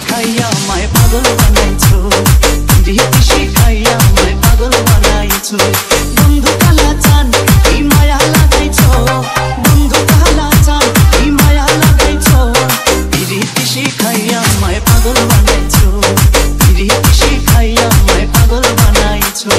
শিখাইয়া আমায় পাগল বানাইছো, রীতি শিখাইয়া আমায় পাগল বানাইছো। বন্ধু কালা চান এই মায়া লাগাইছো, বন্ধু কালা চান এই মায়া লাগাইছো, রীতি শিখাইয়া আমায় পাগল বানাইছো, রীতি শিখাইয়া আমায় পাগল বানাইছো।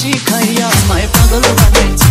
She kaya my pagal banai.